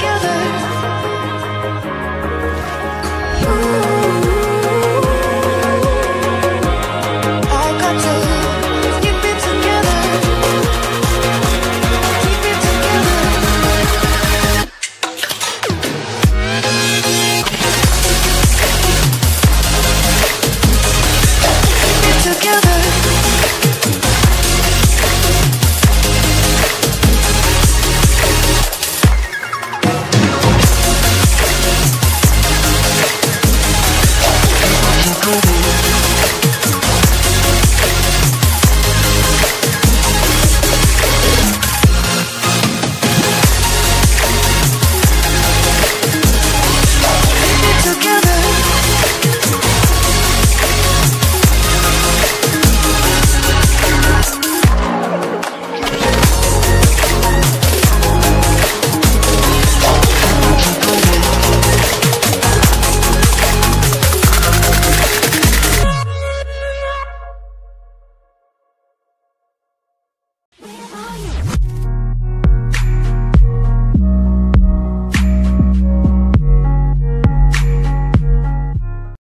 together.